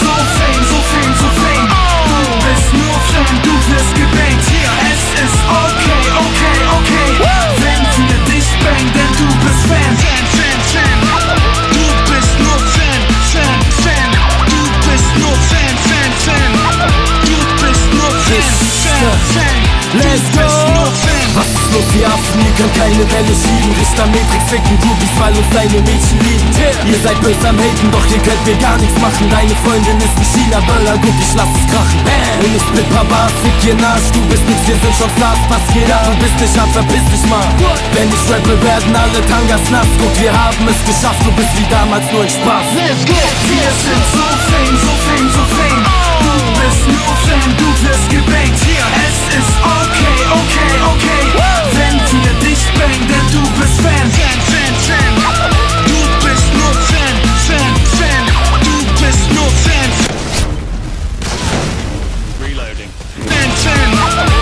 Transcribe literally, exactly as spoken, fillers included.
so fame, so fame, so fame. Du bist nur Fan, du wirst gebankt. Hier, es ist okay, okay, okay. Wenn wir dich bang, denn du bist Fan, Fan, Fan, Fan. Du bist nur Fan, Fan, Fan. Du bist nur Fan, Fan, Fan. Du bist nur Fan, Fan, Fan. Let's go! Was ist los, wir Affen, ihr könnt keine Welle schieben. Richter-Metrik ficken, Groupies, weil uns deine Mädchen lieben. Ihr seid böse am Haten, doch ihr könnt mir gar nichts machen. Deine Freundin ist ein China-Böller, guck, ich lass es krachen. Und ich bin Papa, fick ihr Arsch, du bist nix, wir sind schon Stars, was geht ab? Du bist nicht hart, verpiss dich mal. Wenn ich rappe, werden alle Tangas nass. Guck, wir haben es geschafft, du bist wie damals nur ein Spaß. Let's go! Wir sind so fame, so fame, so fame. Du bist nur Fan, du wirst gebankt. Hier, es ist okay, okay, okay. Wenn wir dich bang, denn du bist Fan, Fan, Fan, Fan. Du bist nur Fan, Fan, Fan. Du bist nur Fan. Reloading. Fan, Fan.